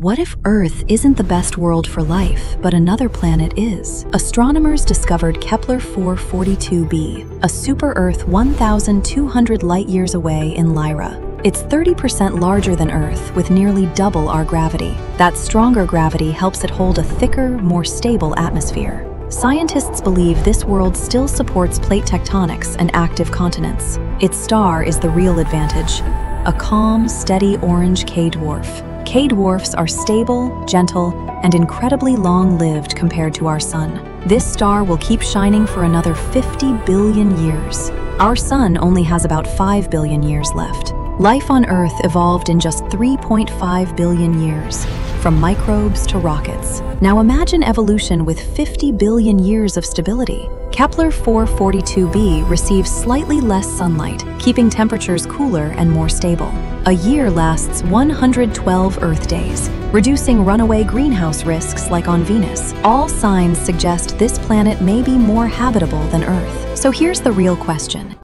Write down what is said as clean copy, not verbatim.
What if Earth isn't the best world for life, but another planet is? Astronomers discovered Kepler-442b, a super-Earth 1,200 light-years away in Lyra. It's 30% larger than Earth, with nearly double our gravity. That stronger gravity helps it hold a thicker, more stable atmosphere. Scientists believe this world still supports plate tectonics and active continents. Its star is the real advantage, a calm, steady orange K-dwarf. K-dwarfs are stable, gentle, and incredibly long-lived compared to our Sun. This star will keep shining for another 50 billion years. Our Sun only has about 5 billion years left. Life on Earth evolved in just 3.5 billion years, from microbes to rockets. Now imagine evolution with 50 billion years of stability. Kepler-442b receives slightly less sunlight, keeping temperatures cooler and more stable. A year lasts 112 Earth days, reducing runaway greenhouse risks like on Venus. All signs suggest this planet may be more habitable than Earth. So here's the real question.